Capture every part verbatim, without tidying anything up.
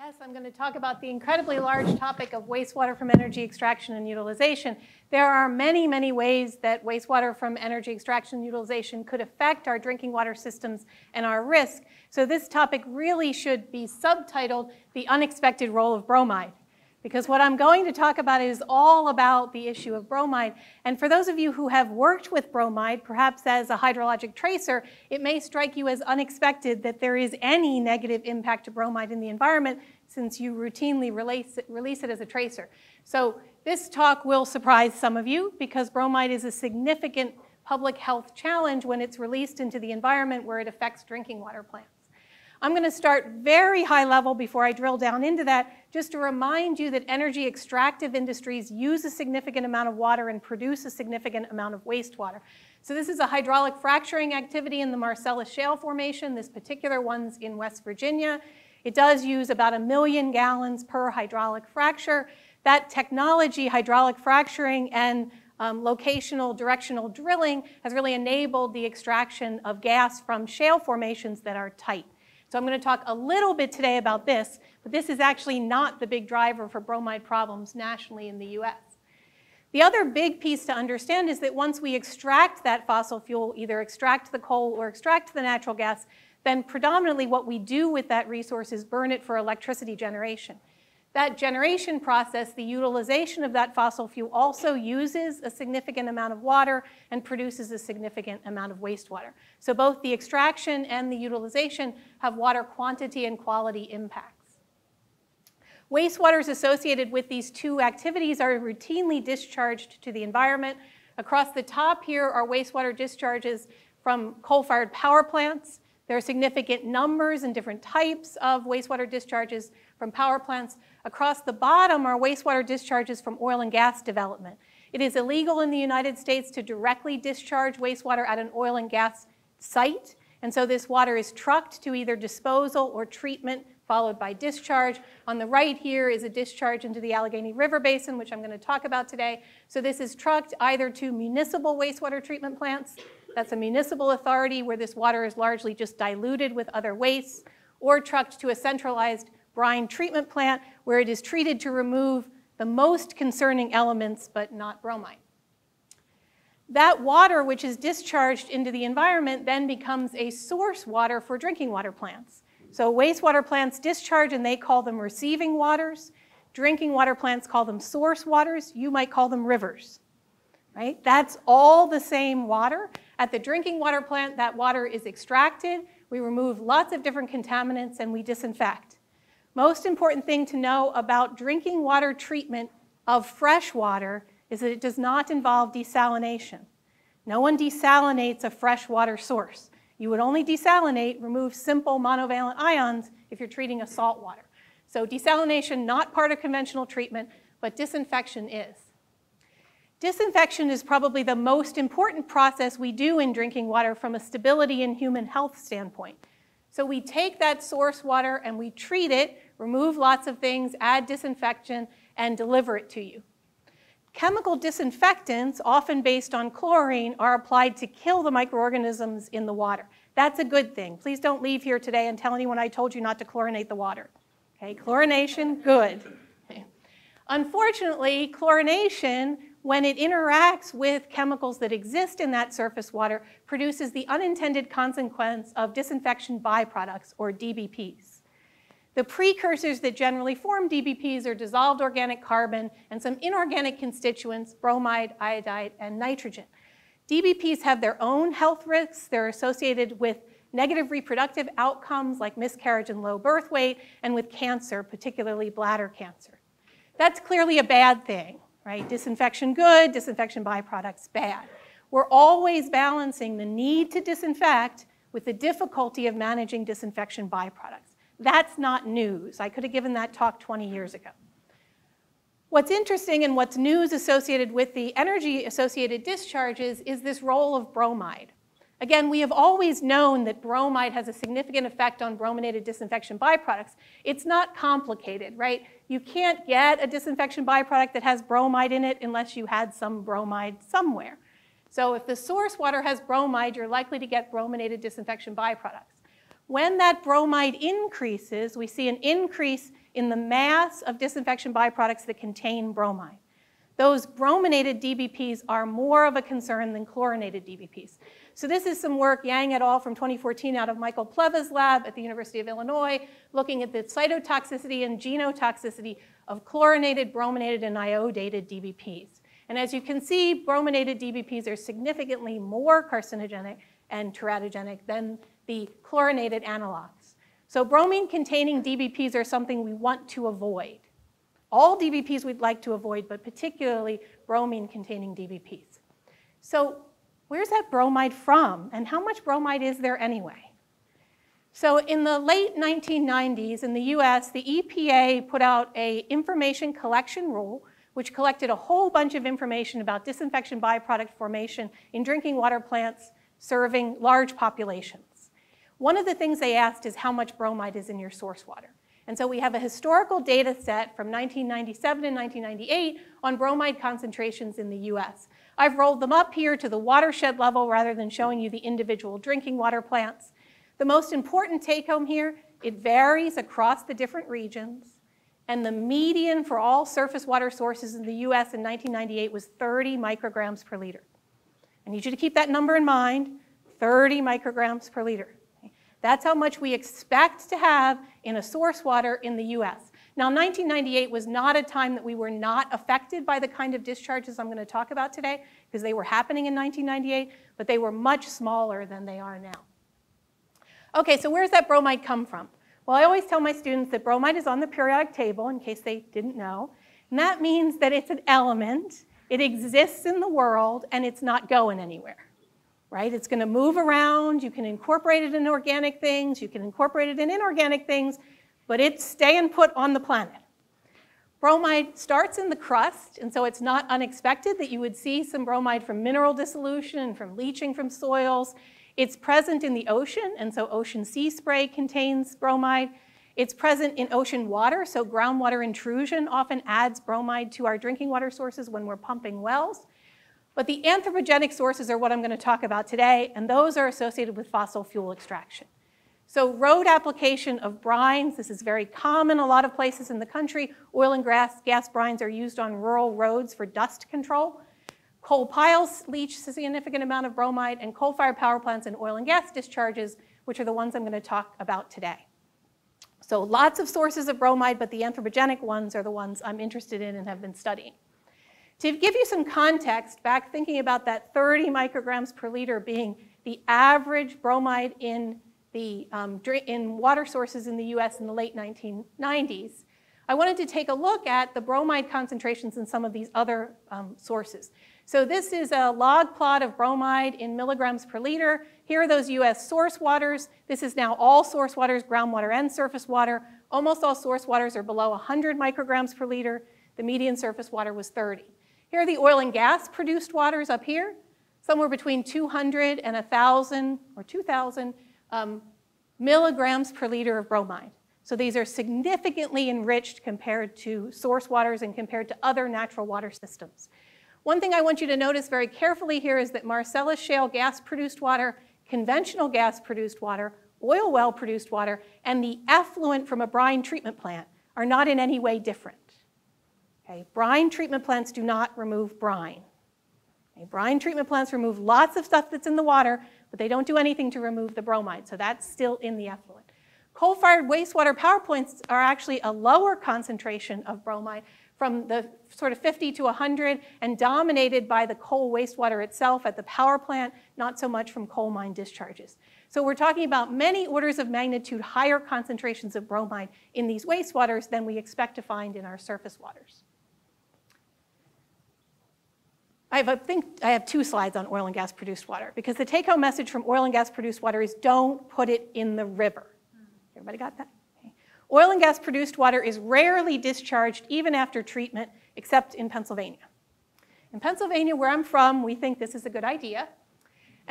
Yes, I'm going to talk about the incredibly large topic of wastewater from energy extraction and utilization. There are many, many ways that wastewater from energy extraction and utilization could affect our drinking water systems and our risk. So this topic really should be subtitled The Unexpected Role of Bromide, because what I'm going to talk about is all about the issue of bromide. And for those of you who have worked with bromide, perhaps as a hydrologic tracer, it may strike you as unexpected that there is any negative impact to bromide in the environment, since you routinely release it, release it as a tracer. So this talk will surprise some of you, because bromide is a significant public health challenge when it's released into the environment where it affects drinking water plants. I'm going to start very high level before I drill down into that, just to remind you that energy extractive industries use a significant amount of water and produce a significant amount of wastewater. So this is a hydraulic fracturing activity in the Marcellus Shale Formation. This particular one's in West Virginia. It does use about a million gallons per hydraulic fracture. That technology, hydraulic fracturing and um, locational directional drilling, has really enabled the extraction of gas from shale formations that are tight. So I'm going to talk a little bit today about this, but this is actually not the big driver for bromide problems nationally in the U S. The other big piece to understand is that once we extract that fossil fuel, either extract the coal or extract the natural gas, then predominantly what we do with that resource is burn it for electricity generation. That generation process, the utilization of that fossil fuel, also uses a significant amount of water and produces a significant amount of wastewater. So both the extraction and the utilization have water quantity and quality impacts. Wastewaters associated with these two activities are routinely discharged to the environment. Across the top here are wastewater discharges from coal-fired power plants. There are significant numbers and different types of wastewater discharges from power plants. Across the bottom are wastewater discharges from oil and gas development. It is illegal in the United States to directly discharge wastewater at an oil and gas site, and so this water is trucked to either disposal or treatment, followed by discharge. On the right here is a discharge into the Allegheny River Basin, which I'm going to talk about today. So this is trucked either to municipal wastewater treatment plants, that's a municipal authority where this water is largely just diluted with other wastes, or trucked to a centralized brine treatment plant where it is treated to remove the most concerning elements, but not bromide. That water, which is discharged into the environment, then becomes a source water for drinking water plants. So wastewater plants discharge and they call them receiving waters. Drinking water plants call them source waters. You might call them rivers, right? That's all the same water. At the drinking water plant, that water is extracted, we remove lots of different contaminants, and we disinfect. Most important thing to know about drinking water treatment of fresh water is that it does not involve desalination. No one desalinates a freshwater source. You would only desalinate, remove simple monovalent ions, if you're treating a salt water. So desalination, not part of conventional treatment, but disinfection is. Disinfection is probably the most important process we do in drinking water from a stability and human health standpoint. So we take that source water and we treat it, remove lots of things, add disinfection, and deliver it to you. Chemical disinfectants, often based on chlorine, are applied to kill the microorganisms in the water. That's a good thing. Please don't leave here today and tell anyone I told you not to chlorinate the water. Okay, chlorination, good. Okay. Unfortunately, chlorination, when it interacts with chemicals that exist in that surface water, produces the unintended consequence of disinfection byproducts, or D B Ps. The precursors that generally form D B Ps are dissolved organic carbon and some inorganic constituents, bromide, iodide, and nitrogen. D B Ps have their own health risks. They're associated with negative reproductive outcomes like miscarriage and low birth weight, and with cancer, particularly bladder cancer. That's clearly a bad thing. Right? Disinfection good, disinfection byproducts bad. We're always balancing the need to disinfect with the difficulty of managing disinfection byproducts. That's not news. I could have given that talk twenty years ago. What's interesting and what's news associated with the energy-associated discharges is this role of bromide. Again, we have always known that bromide has a significant effect on brominated disinfection byproducts. It's not complicated, right? You can't get a disinfection byproduct that has bromide in it unless you had some bromide somewhere. So if the source water has bromide, you're likely to get brominated disinfection byproducts. When that bromide increases, we see an increase in the mass of disinfection byproducts that contain bromine. Those brominated D B Ps are more of a concern than chlorinated D B Ps. So this is some work, Yang et al. From twenty fourteen out of Michael Pleva's lab at the University of Illinois, looking at the cytotoxicity and genotoxicity of chlorinated, brominated, and iodated D B Ps. And as you can see, brominated D B Ps are significantly more carcinogenic and teratogenic than the chlorinated analogs. So bromine-containing D B Ps are something we want to avoid. All D B Ps we'd like to avoid, but particularly bromine-containing D B Ps. So where's that bromide from, and how much bromide is there anyway? So in the late nineteen nineties in the U S, the E P A put out a information collection rule, which collected a whole bunch of information about disinfection byproduct formation in drinking water plants serving large populations. One of the things they asked is how much bromide is in your source water. And so we have a historical data set from nineteen ninety-seven and nineteen ninety-eight on bromide concentrations in the U S. I've rolled them up here to the watershed level rather than showing you the individual drinking water plants. The most important take home here, it varies across the different regions, and the median for all surface water sources in the U S in nineteen ninety-eight was thirty micrograms per liter. I need you to keep that number in mind, thirty micrograms per liter. That's how much we expect to have in a source water in the U S. Now, nineteen ninety-eight was not a time that we were not affected by the kind of discharges I'm going to talk about today, because they were happening in nineteen ninety-eight, but they were much smaller than they are now. Okay, so where's that bromide come from? Well, I always tell my students that bromide is on the periodic table, in case they didn't know, and that means that it's an element, it exists in the world, and it's not going anywhere. Right? It's going to move around. You can incorporate it in organic things. You can incorporate it in inorganic things, but it's staying put on the planet. Bromide starts in the crust, and so it's not unexpected that you would see some bromide from mineral dissolution and from leaching from soils. It's present in the ocean, and so ocean sea spray contains bromide. It's present in ocean water, so groundwater intrusion often adds bromide to our drinking water sources when we're pumping wells. But the anthropogenic sources are what I'm going to talk about today, and those are associated with fossil fuel extraction. So road application of brines, this is very common a lot of places in the country. Oil and gas, gas brines are used on rural roads for dust control. Coal piles leach a significant amount of bromide, and coal-fired power plants and oil and gas discharges, which are the ones I'm going to talk about today. So lots of sources of bromide, but the anthropogenic ones are the ones I'm interested in and have been studying. To give you some context, back thinking about that thirty micrograms per liter being the average bromide in, the, um, in water sources in the U S in the late nineteen nineties, I wanted to take a look at the bromide concentrations in some of these other um, sources. So this is a log plot of bromide in milligrams per liter. Here are those U S source waters. This is now all source waters, groundwater and surface water. Almost all source waters are below one hundred micrograms per liter. The median surface water was thirty. Here are the oil and gas produced waters up here, somewhere between two hundred and one thousand or two thousand um, milligrams per liter of bromide. So these are significantly enriched compared to source waters and compared to other natural water systems. One thing I want you to notice very carefully here is that Marcellus Shale gas produced water, conventional gas produced water, oil well produced water, and the effluent from a brine treatment plant are not in any way different. Okay. Brine treatment plants do not remove brine. Okay. Brine treatment plants remove lots of stuff that's in the water, but they don't do anything to remove the bromide, so that's still in the effluent. Coal-fired wastewater power plants are actually a lower concentration of bromide, from the sort of fifty to one hundred, and dominated by the coal wastewater itself at the power plant, not so much from coal mine discharges. So we're talking about many orders of magnitude higher concentrations of bromide in these wastewaters than we expect to find in our surface waters. I, have, I think I have two slides on oil and gas produced water, because the take-home message from oil and gas produced water is don't put it in the river. Everybody got that? Okay. Oil and gas produced water is rarely discharged even after treatment, except in Pennsylvania. In Pennsylvania, where I'm from, we think this is a good idea.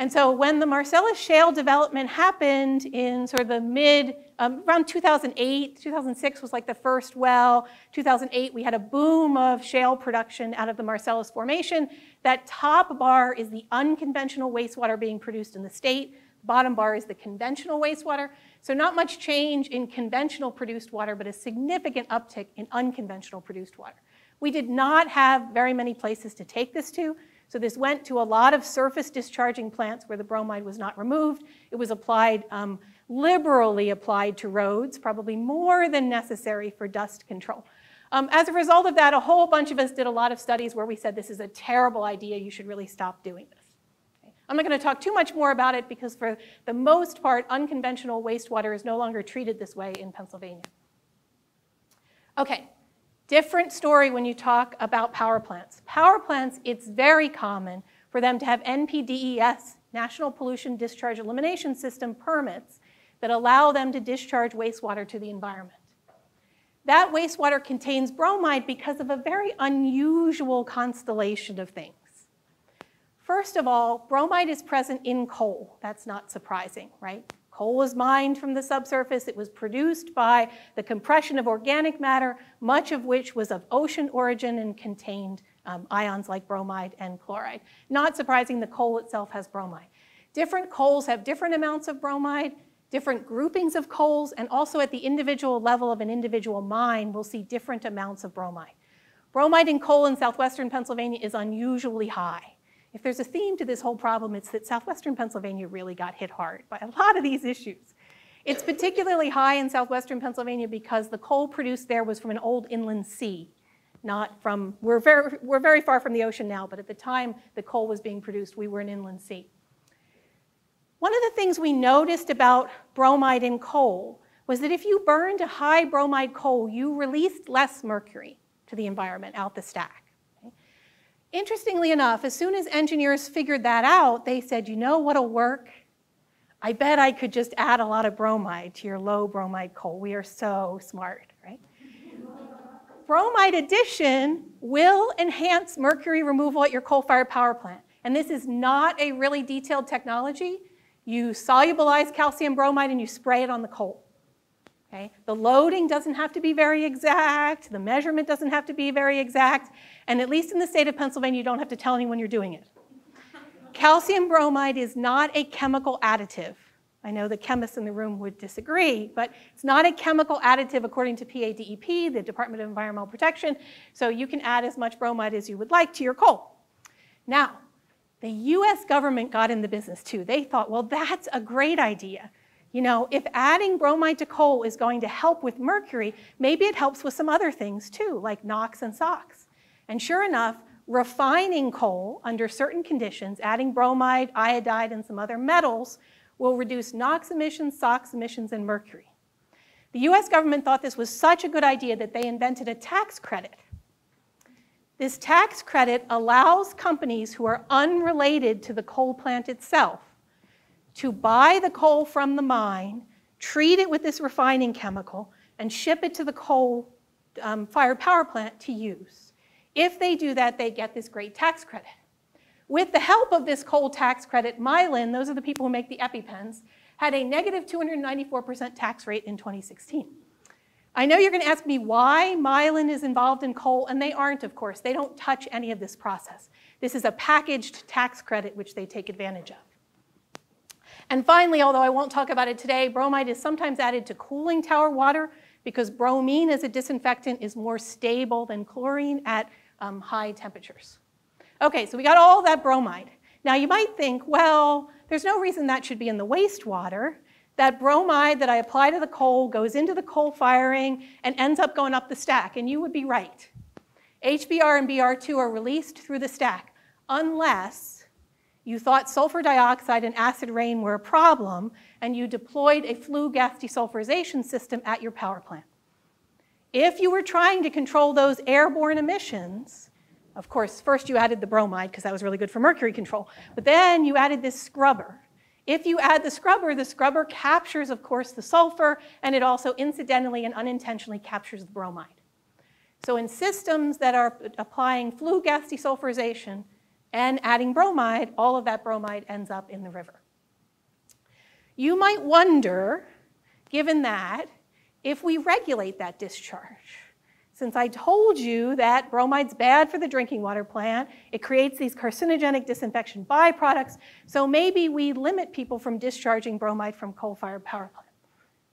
And so when the Marcellus Shale development happened in sort of the mid, um, around two thousand eight, two thousand six was like the first well. two thousand eight, we had a boom of shale production out of the Marcellus Formation. That top bar is the unconventional wastewater being produced in the state. Bottom bar is the conventional wastewater. So not much change in conventional produced water, but a significant uptick in unconventional produced water. We did not have very many places to take this to, so this went to a lot of surface discharging plants where the bromide was not removed. It was applied, um, liberally applied to roads, probably more than necessary for dust control. Um, as a result of that, a whole bunch of us did a lot of studies where we said this is a terrible idea, you should really stop doing this. Okay. I'm not going to talk too much more about it because for the most part, unconventional wastewater is no longer treated this way in Pennsylvania. Okay. Different story when you talk about power plants. Power plants, it's very common for them to have N P D E S, National Pollution Discharge Elimination System permits that allow them to discharge wastewater to the environment. That wastewater contains bromide because of a very unusual constellation of things. First of all, bromide is present in coal. That's not surprising, right? Coal was mined from the subsurface. It was produced by the compression of organic matter, much of which was of ocean origin and contained um, ions like bromide and chloride. Not surprising, the coal itself has bromide. Different coals have different amounts of bromide, different groupings of coals, and also at the individual level of an individual mine, we'll see different amounts of bromide. Bromide in coal in southwestern Pennsylvania is unusually high. If there's a theme to this whole problem, it's that southwestern Pennsylvania really got hit hard by a lot of these issues. It's particularly high in southwestern Pennsylvania because the coal produced there was from an old inland sea, not from, we're very, we're very far from the ocean now, but at the time the coal was being produced, we were an inland sea. One of the things we noticed about bromide in coal was that if you burned a high bromide coal, you released less mercury to the environment out the stack. Interestingly enough, as soon as engineers figured that out, they said, you know what'll work? I bet I could just add a lot of bromide to your low bromide coal. We are so smart, right? Bromide addition will enhance mercury removal at your coal-fired power plant. And this is not a really detailed technology. You solubilize calcium bromide and you spray it on the coal. Okay. The loading doesn't have to be very exact, the measurement doesn't have to be very exact, and at least in the state of Pennsylvania, you don't have to tell anyone you're doing it. Calcium bromide is not a chemical additive. I know the chemists in the room would disagree, but it's not a chemical additive according to P A D E P, the Department of Environmental Protection, so you can add as much bromide as you would like to your coal. Now, the U S government got in the business too. They thought, well, that's a great idea. You know, if adding bromide to coal is going to help with mercury, maybe it helps with some other things too, like NOx and SOx. And sure enough, refining coal under certain conditions, adding bromide, iodide, and some other metals will reduce NOx emissions, SOx emissions, and mercury. The U S government thought this was such a good idea that they invented a tax credit. This tax credit allows companies who are unrelated to the coal plant itself to buy the coal from the mine, treat it with this refining chemical, and ship it to the coal um, fired power plant to use. If they do that, they get this great tax credit. With the help of this coal tax credit, Mylan, those are the people who make the EpiPens, had a negative two hundred ninety-four percent tax rate in twenty sixteen. I know you're going to ask me why Mylan is involved in coal, and they aren't, of course. They don't touch any of this process. This is a packaged tax credit which they take advantage of. And finally, although I won't talk about it today, bromide is sometimes added to cooling tower water because bromine as a disinfectant is more stable than chlorine at um, high temperatures. Okay, so we got all that bromide. Now you might think, well, there's no reason that should be in the wastewater. That bromide that I apply to the coal goes into the coal firing and ends up going up the stack, and you would be right. H B R and B R two are released through the stack unless you thought sulfur dioxide and acid rain were a problem, and you deployed a flue gas desulfurization system at your power plant. If you were trying to control those airborne emissions, of course, first you added the bromide because that was really good for mercury control, but then you added this scrubber. If you add the scrubber, the scrubber captures, of course, the sulfur, and it also incidentally and unintentionally captures the bromide. So in systems that are applying flue gas desulfurization, and adding bromide, all of that bromide ends up in the river. You might wonder, given that, if we regulate that discharge. Since I told you that bromide's bad for the drinking water plant, it creates these carcinogenic disinfection byproducts, so maybe we limit people from discharging bromide from coal-fired power plants.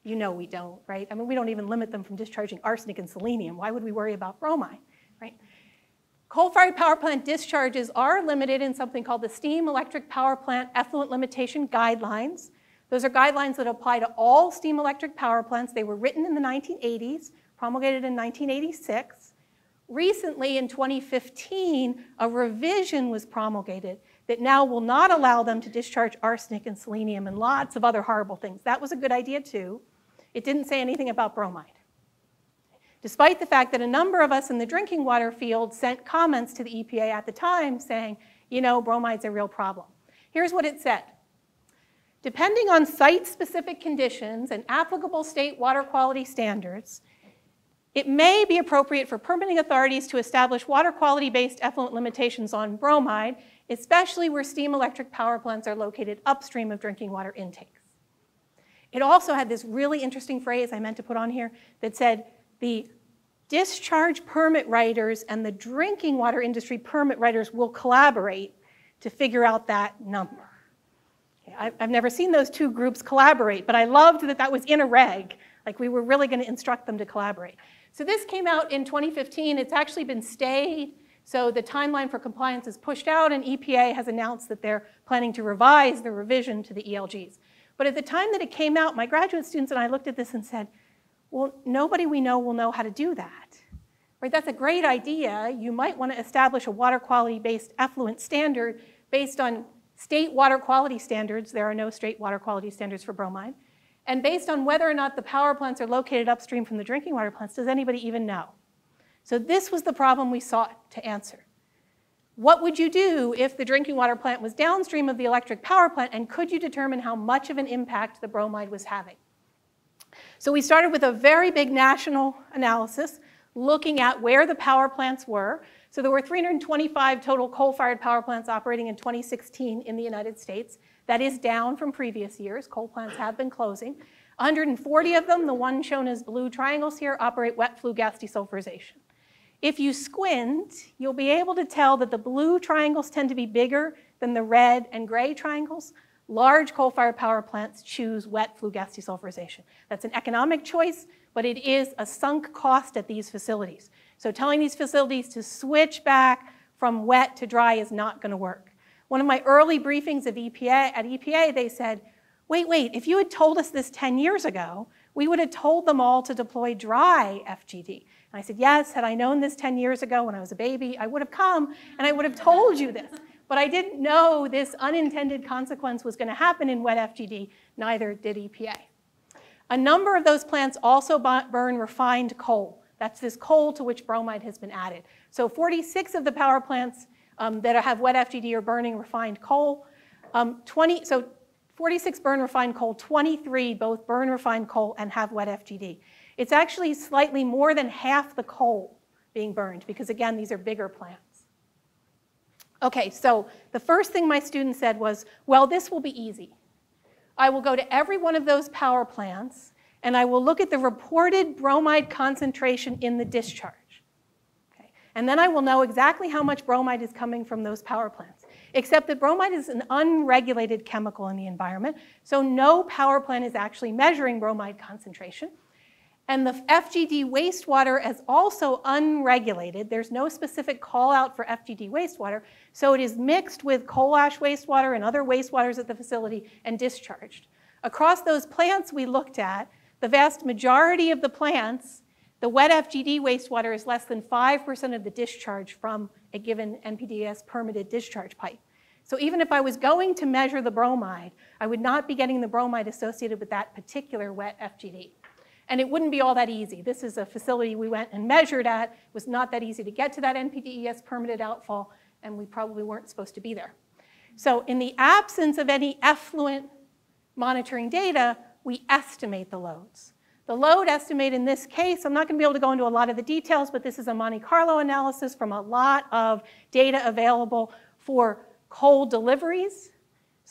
You know we don't, right? I mean, we don't even limit them from discharging arsenic and selenium. Why would we worry about bromide, right? Coal-fired power plant discharges are limited in something called the Steam Electric Power Plant Effluent Limitation Guidelines. Those are guidelines that apply to all steam electric power plants. They were written in the nineteen eighties. Promulgated in nineteen eighty-six. Recently, in twenty fifteen, a revision was promulgated that now will not allow them to discharge arsenic and selenium and lots of other horrible things. That was a good idea, too. It didn't say anything about bromide, despite the fact that a number of us in the drinking water field sent comments to the E P A at the time saying, you know, bromide's a real problem. Here's what it said. Depending on site-specific conditions and applicable state water quality standards, it may be appropriate for permitting authorities to establish water quality-based effluent limitations on bromide, especially where steam electric power plants are located upstream of drinking water intakes. It also had this really interesting phrase I meant to put on here that said the discharge permit writers and the drinking water industry permit writers will collaborate to figure out that number. I've never seen those two groups collaborate, but I loved that that was in a reg. Like we were really going to instruct them to collaborate. So this came out in twenty fifteen. It's actually been stayed, so the timeline for compliance is pushed out, and E P A has announced that they're planning to revise the revision to the E L Gs. But at the time that it came out, my graduate students and I looked at this and said, well, nobody we know will know how to do that. Right? That's a great idea. You might want to establish a water quality-based effluent standard based on state water quality standards. There are no state water quality standards for bromide. And based on whether or not the power plants are located upstream from the drinking water plants, does anybody even know? So this was the problem we sought to answer. What would you do if the drinking water plant was downstream of the electric power plant, and could you determine how much of an impact the bromide was having? So we started with a very big national analysis looking at where the power plants were. So there were three hundred twenty-five total coal-fired power plants operating in twenty sixteen in the United States. That is down from previous years. Coal plants have been closing. one hundred forty of them, the one shown as blue triangles here, operate wet flue gas desulfurization. If you squint, you'll be able to tell that the blue triangles tend to be bigger than the red and gray triangles. Large coal-fired power plants choose wet flue gas desulfurization. That's an economic choice, but it is a sunk cost at these facilities. So telling these facilities to switch back from wet to dry is not going to work. One of my early briefings of E P A, at E P A, they said, wait, wait, if you had told us this ten years ago, we would have told them all to deploy dry F G D. And I said, yes, had I known this ten years ago when I was a baby, I would have come and I would have told you this. But I didn't know this unintended consequence was going to happen in wet F G D, neither did E P A. A number of those plants also burn refined coal. That's this coal to which bromide has been added. So forty-six of the power plants Um, that have wet F G D are burning refined coal. Um, twenty, so forty-six burn refined coal, twenty-three both burn refined coal and have wet F G D. It's actually slightly more than half the coal being burned because, again, these are bigger plants. Okay, so the first thing my student said was, well, this will be easy. I will go to every one of those power plants and I will look at the reported bromide concentration in the discharge. And then I will know exactly how much bromide is coming from those power plants. Except that bromide is an unregulated chemical in the environment, so no power plant is actually measuring bromide concentration. And the F G D wastewater is also unregulated. There's no specific call out for F G D wastewater, so it is mixed with coal ash wastewater and other wastewaters at the facility and discharged. Across those plants we looked at, the vast majority of the plants, the wet F G D wastewater is less than five percent of the discharge from a given N P D E S permitted discharge pipe. So even if I was going to measure the bromide, I would not be getting the bromide associated with that particular wet F G D. And it wouldn't be all that easy. This is a facility we went and measured at. It was not that easy to get to that N P D E S permitted outfall, and we probably weren't supposed to be there. So in the absence of any effluent monitoring data, we estimate the loads. The load estimate in this case, I'm not going to be able to go into a lot of the details, but this is a Monte Carlo analysis from a lot of data available for coal deliveries.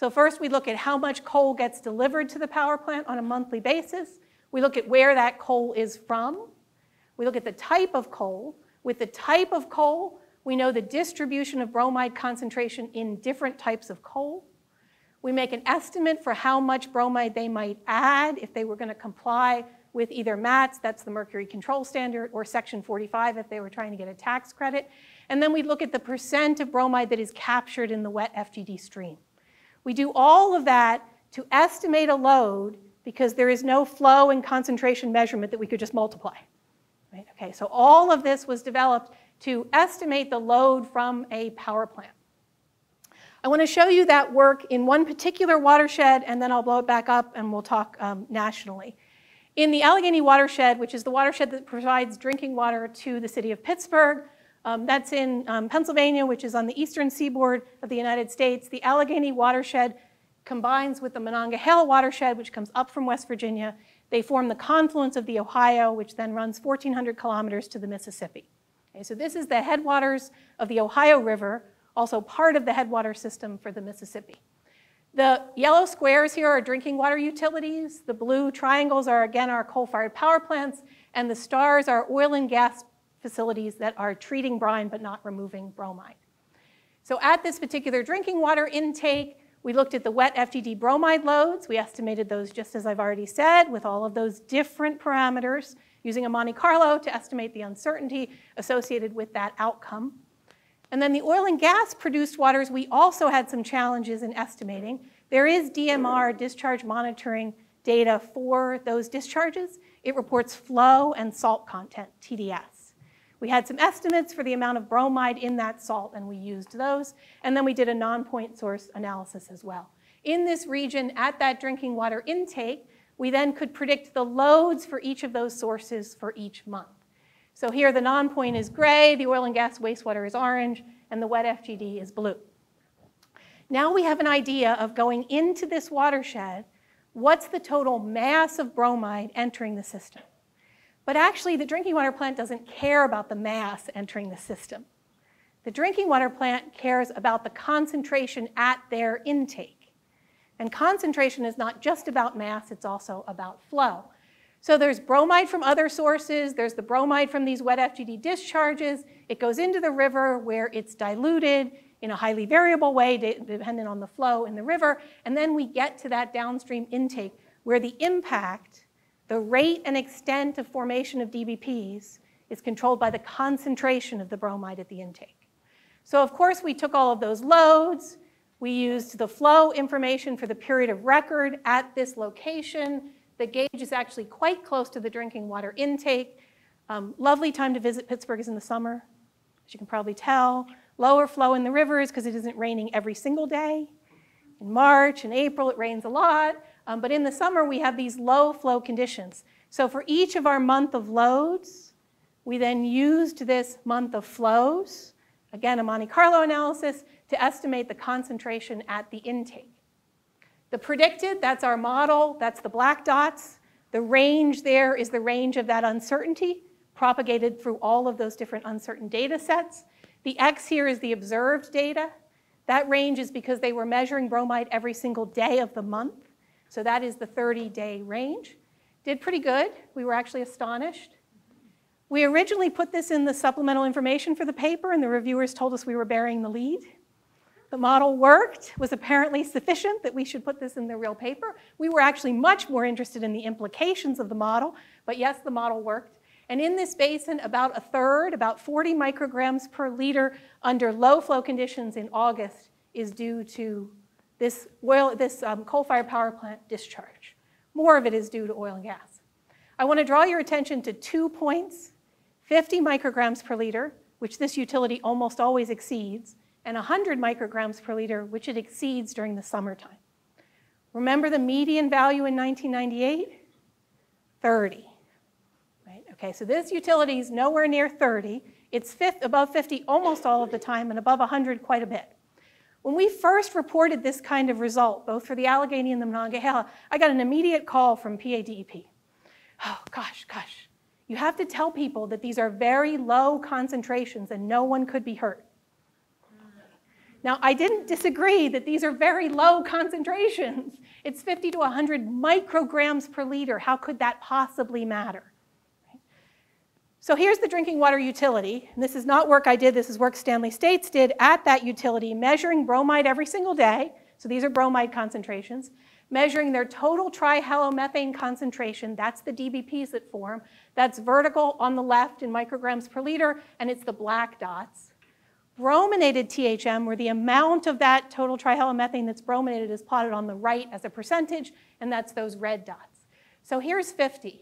So first we look at how much coal gets delivered to the power plant on a monthly basis. We look at where that coal is from. We look at the type of coal. With the type of coal, we know the distribution of bromide concentration in different types of coal. We make an estimate for how much bromide they might add if they were going to comply with either MATS, that's the mercury control standard, or Section forty-five if they were trying to get a tax credit. And then we look at the percent of bromide that is captured in the wet F G D stream. We do all of that to estimate a load because there is no flow and concentration measurement that we could just multiply. Right? Okay, so all of this was developed to estimate the load from a power plant. I want to show you that work in one particular watershed, and then I'll blow it back up and we'll talk um, nationally. In the Allegheny Watershed, which is the watershed that provides drinking water to the city of Pittsburgh, um, that's in um, Pennsylvania, which is on the eastern seaboard of the United States. The Allegheny Watershed combines with the Monongahela Watershed, which comes up from West Virginia. They form the confluence of the Ohio, which then runs fourteen hundred kilometers to the Mississippi. Okay, so this is the headwaters of the Ohio River, also part of the headwater system for the Mississippi. The yellow squares here are drinking water utilities. The blue triangles are, again, our coal-fired power plants. And the stars are oil and gas facilities that are treating brine but not removing bromide. So at this particular drinking water intake, we looked at the wet F G D bromide loads. We estimated those, just as I've already said, with all of those different parameters, using a Monte Carlo to estimate the uncertainty associated with that outcome. And then the oil and gas produced waters, we also had some challenges in estimating. There is D M R, discharge monitoring data for those discharges. It reports flow and salt content, T D S. We had some estimates for the amount of bromide in that salt, and we used those. And then we did a non-point source analysis as well. In this region, at that drinking water intake, we then could predict the loads for each of those sources for each month. So here the non-point is gray, the oil and gas wastewater is orange, and the wet F G D is blue. Now we have an idea of, going into this watershed, what's the total mass of bromide entering the system. But actually, the drinking water plant doesn't care about the mass entering the system. The drinking water plant cares about the concentration at their intake. And concentration is not just about mass, it's also about flow. So there's bromide from other sources, there's the bromide from these wet F G D discharges, it goes into the river where it's diluted in a highly variable way dependent on the flow in the river, and then we get to that downstream intake where the impact, the rate and extent of formation of D B Ps is controlled by the concentration of the bromide at the intake. So of course we took all of those loads, we used the flow information for the period of record at this location. The gauge is actually quite close to the drinking water intake. Um, lovely time to visit Pittsburgh is in the summer, as you can probably tell. Lower flow in the rivers because it isn't raining every single day. In March and April, it rains a lot. Um, but in the summer, we have these low flow conditions. So for each of our month of loads, we then used this month of flows, again, a Monte Carlo analysis, to estimate the concentration at the intake. The predicted, that's our model, that's the black dots. The range there is the range of that uncertainty propagated through all of those different uncertain data sets. The X here is the observed data. That range is because they were measuring bromide every single day of the month. So that is the thirty-day range. Did pretty good. We were actually astonished. We originally put this in the supplemental information for the paper, and the reviewers told us we were burying the lead. The model worked, was apparently sufficient that we should put this in the real paper. We were actually much more interested in the implications of the model, but yes, the model worked. And in this basin, about a third, about forty micrograms per liter under low flow conditions in August is due to this, oil, this um, coal-fired power plant discharge. More of it is due to oil and gas. I want to draw your attention to two points, fifty micrograms per liter, which this utility almost always exceeds, and one hundred micrograms per liter, which it exceeds during the summertime. Remember the median value in nineteen ninety-eight? thirty. Right? Okay, so this utility is nowhere near thirty. It's above fifty almost all of the time and above one hundred quite a bit. When we first reported this kind of result, both for the Allegheny and the Monongahela, I got an immediate call from P A D E P. Oh, gosh, gosh. You have to tell people that these are very low concentrations and no one could be hurt. Now, I didn't disagree that these are very low concentrations. It's fifty to one hundred micrograms per liter. How could that possibly matter? Right? So here's the drinking water utility. And this is not work I did, this is work Stanley States did at that utility, measuring bromide every single day. So these are bromide concentrations. Measuring their total trihalomethane concentration, that's the D B Ps that form. That's vertical on the left in micrograms per liter, and it's the black dots. Brominated T H M, where the amount of that total trihalomethane that's brominated is plotted on the right as a percentage, and that's those red dots. So here's fifty.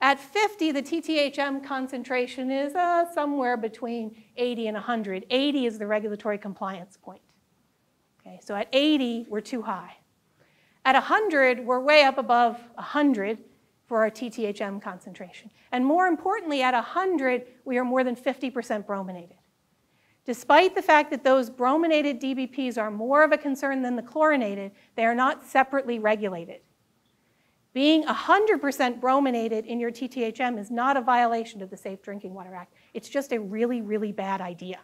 At fifty, the T T H M concentration is uh, somewhere between eighty and one hundred. eighty is the regulatory compliance point. Okay, so at eighty, we're too high. At one hundred, we're way up above one hundred for our T T H M concentration. And more importantly, at one hundred, we are more than fifty percent brominated. Despite the fact that those brominated D B Ps are more of a concern than the chlorinated, they are not separately regulated. Being one hundred percent brominated in your T T H M is not a violation of the Safe Drinking Water Act. It's just a really, really bad idea.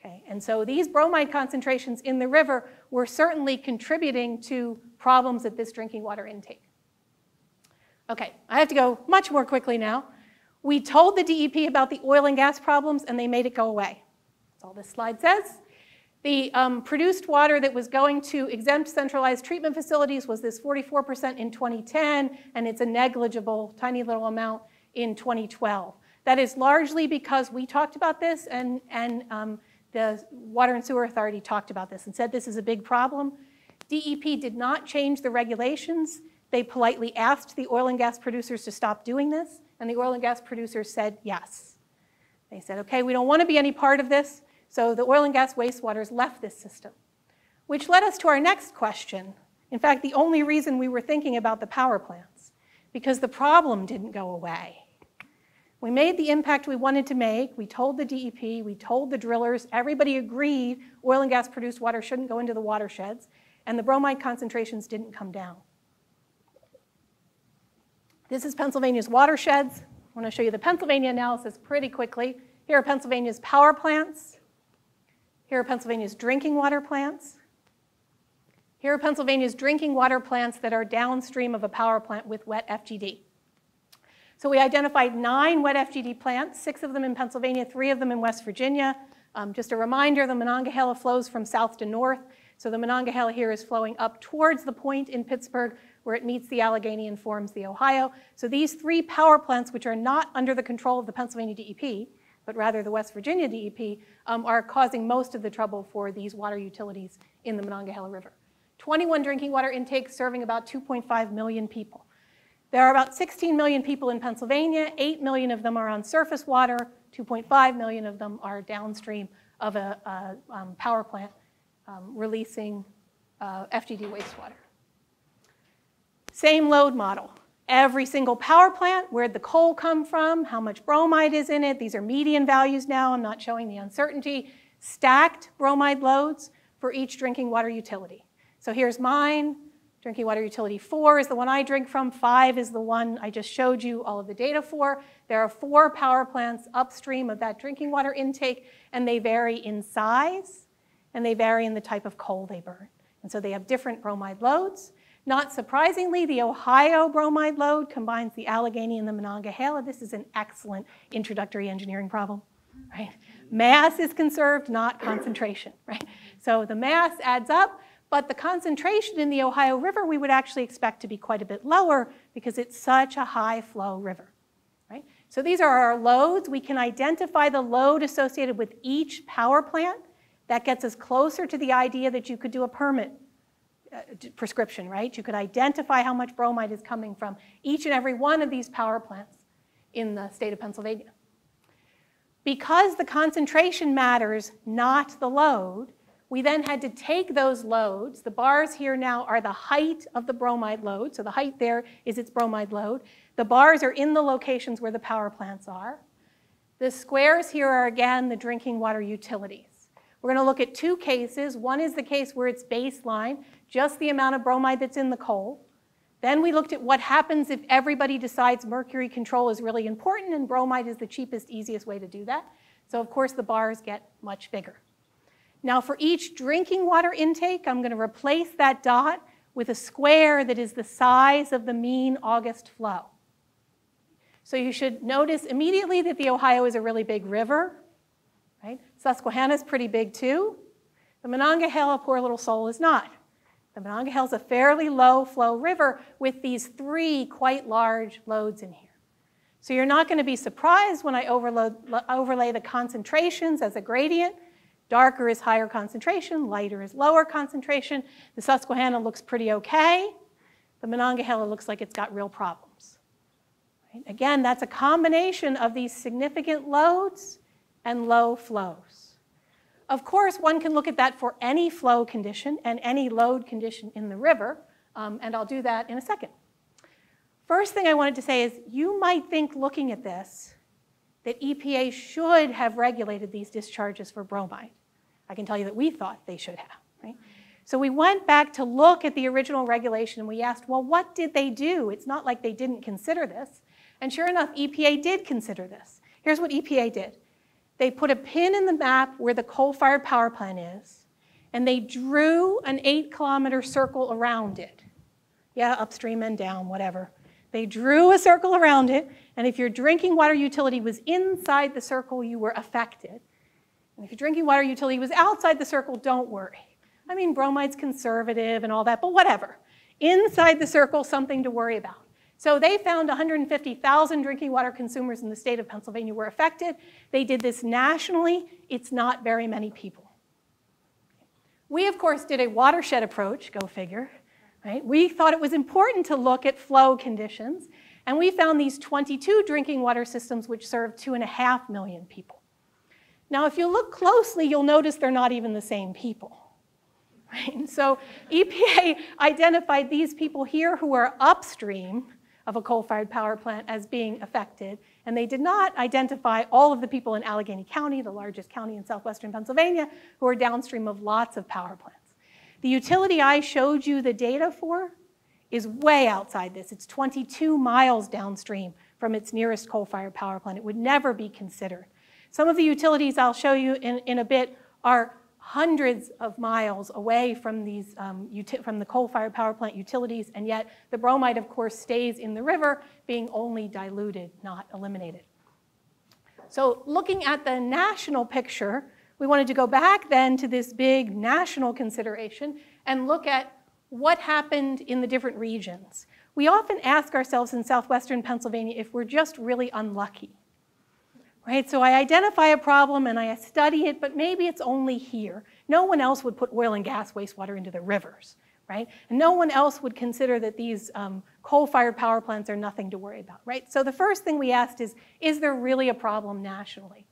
Okay, and so these bromide concentrations in the river were certainly contributing to problems at this drinking water intake. Okay, I have to go much more quickly now. We told the D E P about the oil and gas problems, and they made it go away. That's all this slide says. The um, produced water that was going to exempt centralized treatment facilities was this forty-four percent in twenty ten, and it's a negligible, tiny little amount in twenty twelve. That is largely because we talked about this, and, and um, the Water and Sewer Authority talked about this and said this is a big problem. D E P did not change the regulations. They politely asked the oil and gas producers to stop doing this, and the oil and gas producers said yes. They said, okay, we don't want to be any part of this, so the oil and gas wastewaters left this system, which led us to our next question. In fact, the only reason we were thinking about the power plants, because the problem didn't go away. We made the impact we wanted to make. We told the D E P, we told the drillers, everybody agreed oil and gas produced water shouldn't go into the watersheds, and the bromide concentrations didn't come down. This is Pennsylvania's watersheds. I want to show you the Pennsylvania analysis pretty quickly. Here are Pennsylvania's power plants. Here are Pennsylvania's drinking water plants. Here are Pennsylvania's drinking water plants that are downstream of a power plant with wet F G D. So we identified nine wet F G D plants, six of them in Pennsylvania, three of them in West Virginia. Um, just a reminder, the Monongahela flows from south to north. So the Monongahela here is flowing up towards the point in Pittsburgh where it meets the Allegheny and forms the Ohio. So these three power plants, which are not under the control of the Pennsylvania D E P, but rather the West Virginia D E P, um, are causing most of the trouble for these water utilities in the Monongahela River. twenty-one drinking water intakes serving about two point five million people. There are about sixteen million people in Pennsylvania. eight million of them are on surface water. two point five million of them are downstream of a, a um, power plant um, releasing uh, F G D wastewater. Same load model. Every single power plant, where'd the coal come from, how much bromide is in it. These are median values now. I'm not showing the uncertainty. Stacked bromide loads for each drinking water utility. So here's mine. Drinking water utility four is the one I drink from. Five is the one I just showed you all of the data for. There are four power plants upstream of that drinking water intake, and they vary in size, and they vary in the type of coal they burn. And so they have different bromide loads. Not surprisingly, the Ohio bromide load combines the Allegheny and the Monongahela. This is an excellent introductory engineering problem, right? Mass is conserved, not concentration, right? So the mass adds up. But the concentration in the Ohio River we would actually expect to be quite a bit lower because it's such a high flow river, right? So these are our loads. We can identify the load associated with each power plant. That gets us closer to the idea that you could do a permit uh, prescription, right? You could identify how much bromide is coming from each and every one of these power plants in the state of Pennsylvania. Because the concentration matters, not the load, we then had to take those loads. The bars here now are the height of the bromide load. So the height there is its bromide load. The bars are in the locations where the power plants are. The squares here are, again, the drinking water utilities. We're going to look at two cases. One is the case where it's baseline, just the amount of bromide that's in the coal. Then we looked at what happens if everybody decides mercury control is really important and bromide is the cheapest, easiest way to do that. So, of course, the bars get much bigger. Now for each drinking water intake, I'm going to replace that dot with a square that is the size of the mean August flow. So you should notice immediately that the Ohio is a really big river, right? Susquehanna is pretty big too. The Monongahela, poor little soul, is not. The Monongahela is a fairly low flow river with these three quite large loads in here. So you're not going to be surprised when I overload, overlay the concentrations as a gradient. Darker is higher concentration, lighter is lower concentration. The Susquehanna looks pretty okay. The Monongahela looks like it's got real problems. Right? Again, that's a combination of these significant loads and low flows. Of course, one can look at that for any flow condition and any load condition in the river, um, and I'll do that in a second. First thing I wanted to say is you might think looking at this that E P A should have regulated these discharges for bromide. I can tell you that we thought they should have, right? So we went back to look at the original regulation and we asked, well, what did they do? It's not like they didn't consider this. And sure enough, E P A did consider this. Here's what E P A did. They put a pin in the map where the coal-fired power plant is, and they drew an eight kilometer circle around it. Yeah, upstream and down, whatever. They drew a circle around it, and if your drinking water utility was inside the circle, you were affected. And if your drinking water utility was outside the circle, don't worry. I mean, bromide's conservative and all that, but whatever. Inside the circle, something to worry about. So they found one hundred fifty thousand drinking water consumers in the state of Pennsylvania were affected. They did this nationally. It's not very many people. We, of course, did a watershed approach, go figure. Right? We thought it was important to look at flow conditions, and we found these twenty-two drinking water systems which serve two and a half million people. Now, if you look closely, you'll notice they're not even the same people. Right? So E P A identified these people here who are upstream of a coal-fired power plant as being affected, and they did not identify all of the people in Allegheny County, the largest county in southwestern Pennsylvania, who are downstream of lots of power plants. The utility I showed you the data for is way outside this. It's twenty-two miles downstream from its nearest coal-fired power plant. It would never be considered. Some of the utilities I'll show you in, in a bit are hundreds of miles away from, these, um, from the coal-fired power plant utilities, and yet the bromide, of course, stays in the river, being only diluted, not eliminated. So looking at the national picture, we wanted to go back then to this big national consideration and look at what happened in the different regions. We often ask ourselves in southwestern Pennsylvania if we're just really unlucky, right? So I identify a problem and I study it, but maybe it's only here. No one else would put oil and gas wastewater into the rivers, right? And no one else would consider that these um, coal-fired power plants are nothing to worry about, right? So the first thing we asked is, is there really a problem nationally?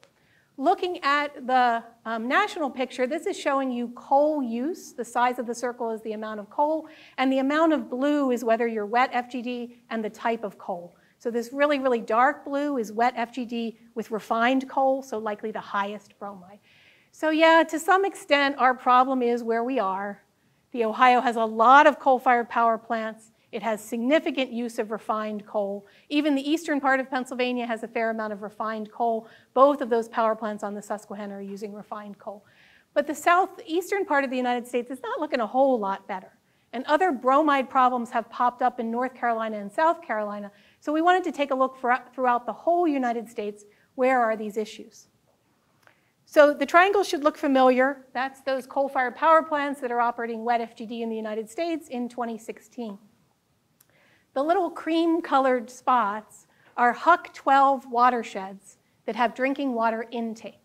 Looking at the um, national picture, this is showing you coal use. The size of the circle is the amount of coal, and the amount of blue is whether you're wet F G D and the type of coal. So this really, really dark blue is wet F G D with refined coal, so likely the highest bromide. So yeah, to some extent, our problem is where we are. The Ohio has a lot of coal-fired power plants. It has significant use of refined coal. Even the eastern part of Pennsylvania has a fair amount of refined coal. Both of those power plants on the Susquehanna are using refined coal. But the southeastern part of the United States is not looking a whole lot better. And other bromide problems have popped up in North Carolina and South Carolina. So we wanted to take a look for, throughout the whole United States, where are these issues? So the triangle should look familiar. That's those coal-fired power plants that are operating wet F G D in the United States in twenty sixteen. The little cream-colored spots are H U C twelve watersheds that have drinking water intakes.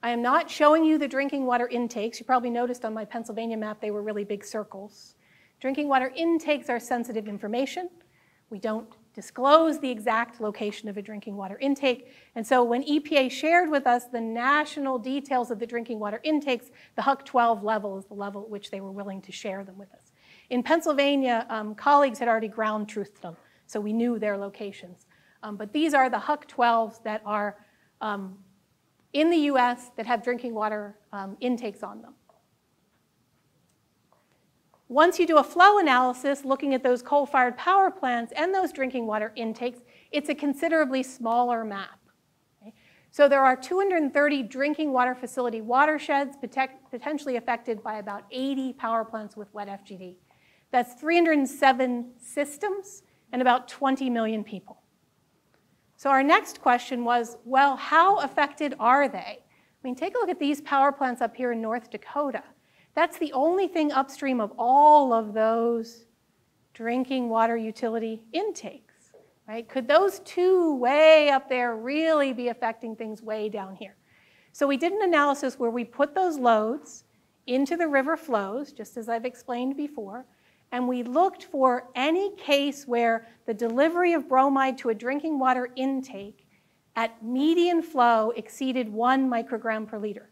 I am not showing you the drinking water intakes. You probably noticed on my Pennsylvania map they were really big circles. Drinking water intakes are sensitive information. We don't disclose the exact location of a drinking water intake. And so when E P A shared with us the national details of the drinking water intakes, the H U C twelve level is the level at which they were willing to share them with us. In Pennsylvania, um, colleagues had already ground truthed them, so we knew their locations. Um, but these are the H U C twelves that are um, in the U S that have drinking water um, intakes on them. Once you do a flow analysis looking at those coal-fired power plants and those drinking water intakes, it's a considerably smaller map. Okay? So there are two hundred thirty drinking water facility watersheds protect, potentially affected by about eighty power plants with wet F G D. That's three hundred seven systems and about twenty million people. So our next question was, well, how affected are they? I mean, take a look at these power plants up here in North Dakota. That's the only thing upstream of all of those drinking water utility intakes, right? Could those two way up there really be affecting things way down here? So we did an analysis where we put those loads into the river flows, just as I've explained before, and we looked for any case where the delivery of bromide to a drinking water intake at median flow exceeded one microgram per liter.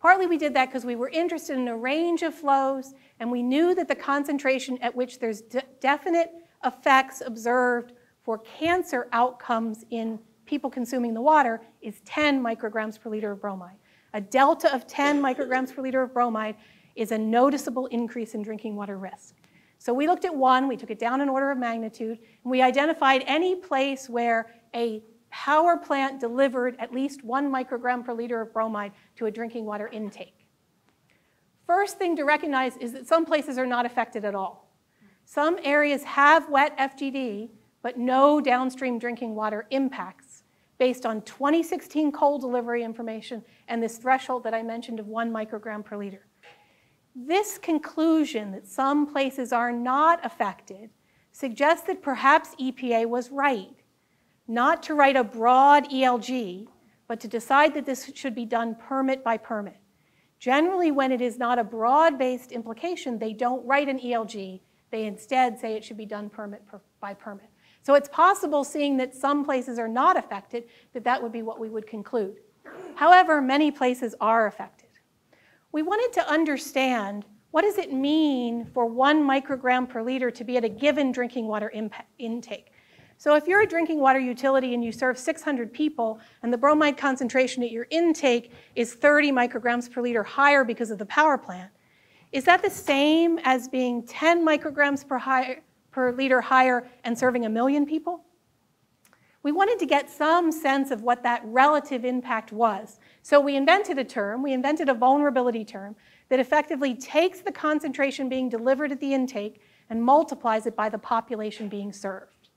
Partly we did that because we were interested in a range of flows, and we knew that the concentration at which there's de- definite effects observed for cancer outcomes in people consuming the water is ten micrograms per liter of bromide. A delta of ten micrograms per liter of bromide is a noticeable increase in drinking water risk. So we looked at one, we took it down an order of magnitude, and we identified any place where a power plant delivered at least one microgram per liter of bromide to a drinking water intake. First thing to recognize is that some places are not affected at all. Some areas have wet F G D, but no downstream drinking water impacts based on twenty sixteen coal delivery information and this threshold that I mentioned of one microgram per liter. This conclusion that some places are not affected suggests that perhaps E P A was right, not to write a broad E L G, but to decide that this should be done permit by permit. Generally, when it is not a broad-based implication, they don't write an E L G. They instead say it should be done permit per, by permit. So it's possible, seeing that some places are not affected, that that would be what we would conclude. However, many places are affected. We wanted to understand, what does it mean for one microgram per liter to be at a given drinking water impact, intake? So if you're a drinking water utility and you serve six hundred people and the bromide concentration at your intake is thirty micrograms per liter higher because of the power plant, is that the same as being ten micrograms per, high, per liter higher and serving a million people? We wanted to get some sense of what that relative impact was. So we invented a term, we invented a vulnerability term that effectively takes the concentration being delivered at the intake and multiplies it by the population being served.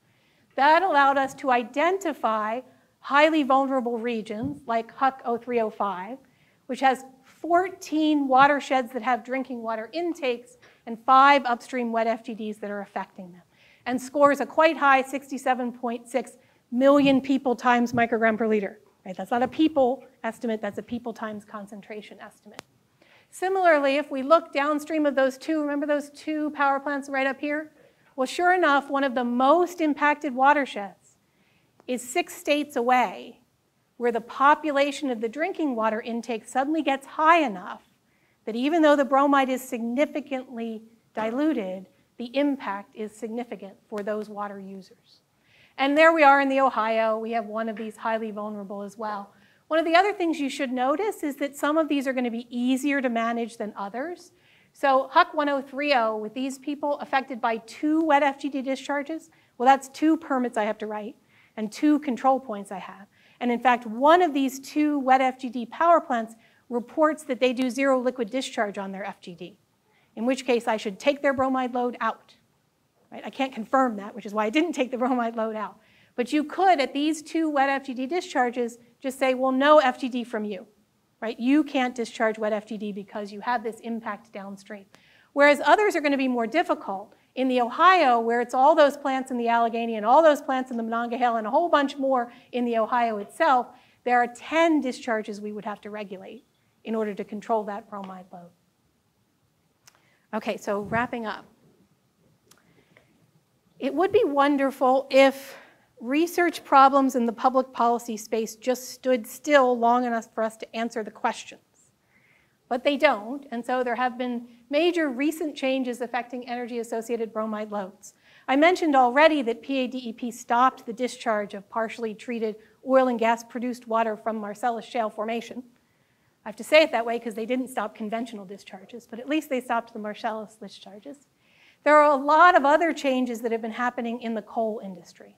That allowed us to identify highly vulnerable regions like H U C oh three oh five, which has fourteen watersheds that have drinking water intakes and five upstream wet F G Ds that are affecting them. And scores are quite high, sixty-seven point six million people times microgram per liter. Right? That's not a people estimate, that's a people times concentration estimate. Similarly, if we look downstream of those two, remember those two power plants right up here? Well, sure enough, one of the most impacted watersheds is six states away, where the population of the drinking water intake suddenly gets high enough that even though the bromide is significantly diluted, the impact is significant for those water users. And there we are in the Ohio. We have one of these highly vulnerable as well. One of the other things you should notice is that some of these are going to be easier to manage than others. So H U C one oh three oh, with these people affected by two wet F G D discharges, well, that's two permits I have to write and two control points I have. And in fact, one of these two wet F G D power plants reports that they do zero liquid discharge on their F G D, in which case I should take their bromide load out. Right? I can't confirm that, which is why I didn't take the bromide load out. But you could, at these two wet F G D discharges, just say, well, no F G D from you. Right? You can't discharge wet F G D because you have this impact downstream. Whereas others are going to be more difficult. In the Ohio, where it's all those plants in the Allegheny and all those plants in the Monongahela and a whole bunch more in the Ohio itself, there are ten discharges we would have to regulate in order to control that bromide load. Okay, so wrapping up. It would be wonderful if research problems in the public policy space just stood still long enough for us to answer the questions. But they don't, and so there have been major recent changes affecting energy-associated bromide loads. I mentioned already that P A D E P stopped the discharge of partially treated oil and gas-produced water from Marcellus Shale Formation. I have to say it that way because they didn't stop conventional discharges, but at least they stopped the Marcellus discharges. There are a lot of other changes that have been happening in the coal industry.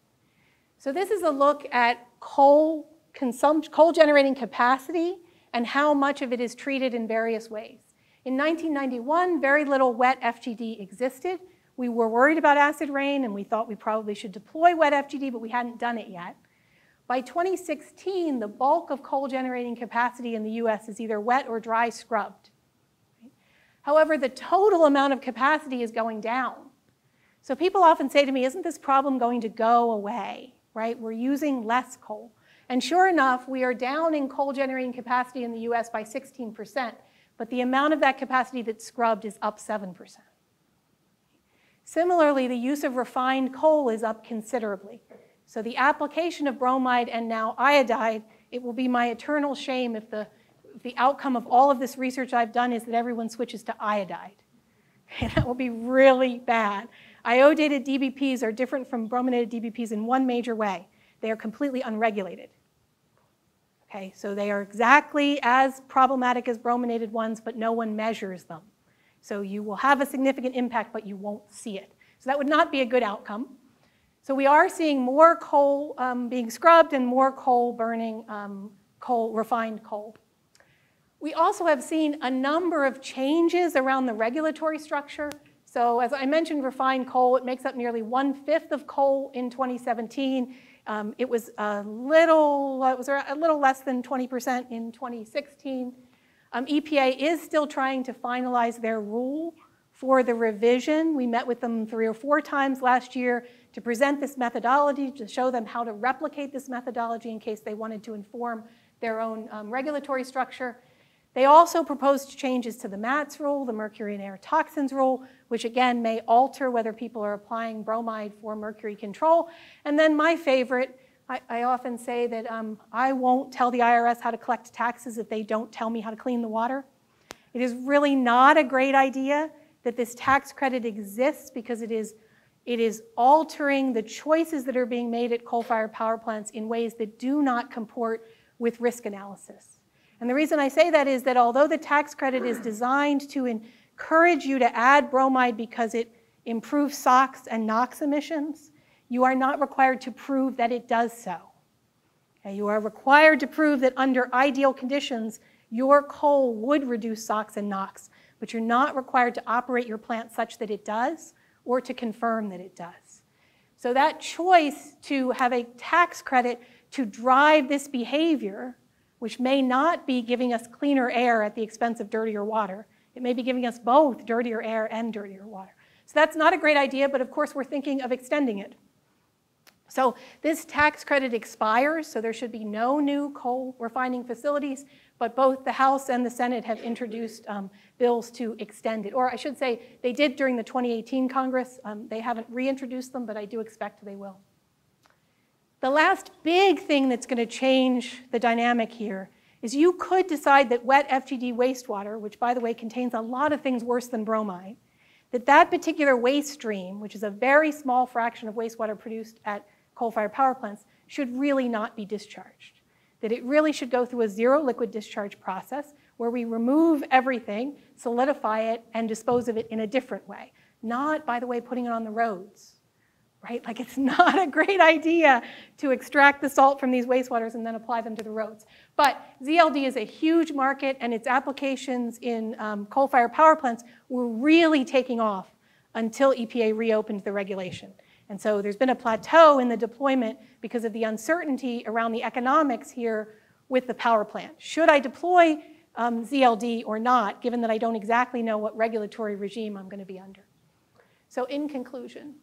So this is a look at coal consumption, coal generating capacity and how much of it is treated in various ways. In nineteen ninety-one, very little wet F G D existed. We were worried about acid rain and we thought we probably should deploy wet F G D, but we hadn't done it yet. By twenty sixteen, the bulk of coal generating capacity in the U S is either wet or dry scrubbed. However, the total amount of capacity is going down. So people often say to me, isn't this problem going to go away, right? We're using less coal. And sure enough, we are down in coal generating capacity in the U S by sixteen percent, but the amount of that capacity that's scrubbed is up seven percent. Similarly, the use of refined coal is up considerably. So the application of bromide and now iodide, it will be my eternal shame if the, if the outcome of all of this research I've done is that everyone switches to iodide. And that will be really bad. I O dated D B Ps are different from brominated D B Ps in one major way. They are completely unregulated. Okay, so they are exactly as problematic as brominated ones, but no one measures them. So you will have a significant impact, but you won't see it. So that would not be a good outcome. So we are seeing more coal um, being scrubbed and more coal burning, um, coal, refined coal. We also have seen a number of changes around the regulatory structure. So as I mentioned, refined coal, it makes up nearly one-fifth of coal in twenty seventeen. Um, it was a little, it was a little less than twenty percent in twenty sixteen. Um, E P A is still trying to finalize their rule for the revision. We met with them three or four times last year to present this methodology, to show them how to replicate this methodology in case they wanted to inform their own um, regulatory structure. They also proposed changes to the MATS rule, the mercury and air toxins rule, which again may alter whether people are applying bromide for mercury control. And then my favorite, I, I often say that um, I won't tell the I R S how to collect taxes if they don't tell me how to clean the water. It is really not a great idea that this tax credit exists because it is, it is altering the choices that are being made at coal-fired power plants in ways that do not comport with risk analysis. And the reason I say that is that although the tax credit is designed to encourage you to add bromide because it improves SOx and NOx emissions, you are not required to prove that it does so. Okay, you are required to prove that under ideal conditions, your coal would reduce SOx and NOx, but you're not required to operate your plant such that it does or to confirm that it does. So that choice to have a tax credit to drive this behavior, which may not be giving us cleaner air at the expense of dirtier water, it may be giving us both dirtier air and dirtier water. So that's not a great idea, but of course we're thinking of extending it. So this tax credit expires, so there should be no new coal refining facilities, but both the House and the Senate have introduced um, bills to extend it. Or I should say, they did during the twenty eighteen Congress. Um, they haven't reintroduced them, but I do expect they will. The last big thing that's going to change the dynamic here is you could decide that wet F G D wastewater, which by the way contains a lot of things worse than bromide, that that particular waste stream, which is a very small fraction of wastewater produced at coal-fired power plants, should really not be discharged. That it really should go through a zero liquid discharge process where we remove everything, solidify it, and dispose of it in a different way. Not, by the way, putting it on the roads, right? Like, it's not a great idea to extract the salt from these wastewaters and then apply them to the roads. But Z L D is a huge market, and its applications in um, coal-fired power plants were really taking off until E P A reopened the regulation. And so there's been a plateau in the deployment because of the uncertainty around the economics here with the power plant. Should I deploy um, Z L D or not, given that I don't exactly know what regulatory regime I'm going to be under? So in conclusion,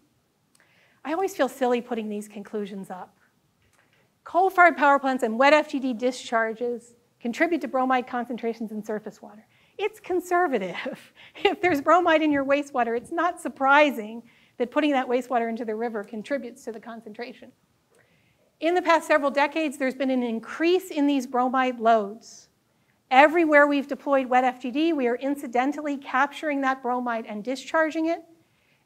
I always feel silly putting these conclusions up. Coal-fired power plants and wet F G D discharges contribute to bromide concentrations in surface water. It's conservative. If there's bromide in your wastewater, it's not surprising that putting that wastewater into the river contributes to the concentration. In the past several decades, there's been an increase in these bromide loads. Everywhere we've deployed wet F G D, we are incidentally capturing that bromide and discharging it.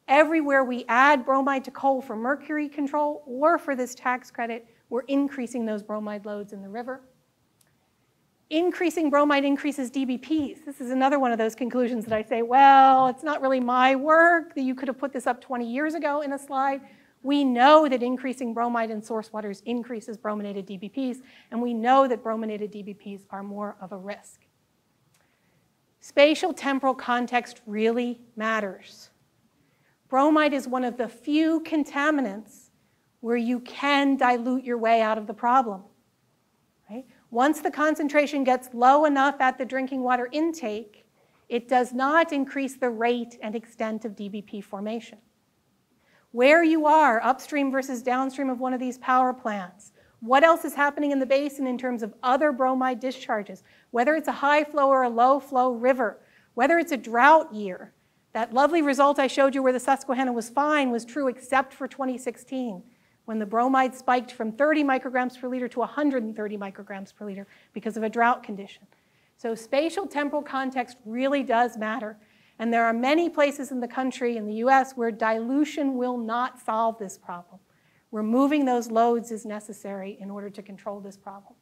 Everywhere we add bromide to coal for mercury control or for this tax credit, we're increasing those bromide loads in the river. Increasing bromide increases D B Ps. This is another one of those conclusions that I say, well, it's not really my work, that you could have put this up twenty years ago in a slide. We know that increasing bromide in source waters increases brominated D B Ps, and we know that brominated D B Ps are more of a risk. Spatial temporal context really matters. Bromide is one of the few contaminants where you can dilute your way out of the problem. Right? Once the concentration gets low enough at the drinking water intake, it does not increase the rate and extent of D B P formation. Where you are, upstream versus downstream of one of these power plants, what else is happening in the basin in terms of other bromide discharges, whether it's a high flow or a low flow river, whether it's a drought year. That lovely result I showed you where the Susquehanna was fine was true except for twenty sixteen, when the bromide spiked from thirty micrograms per liter to one hundred thirty micrograms per liter because of a drought condition. So spatial temporal context really does matter. And there are many places in the country, in the U S, where dilution will not solve this problem. Removing those loads is necessary in order to control this problem.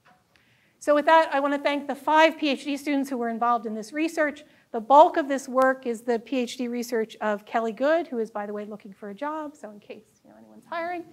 So with that, I want to thank the five PhD students who were involved in this research. The bulk of this work is the PhD research of Kelly Good, who is, by the way, looking for a job, so in case you know, anyone's hiring.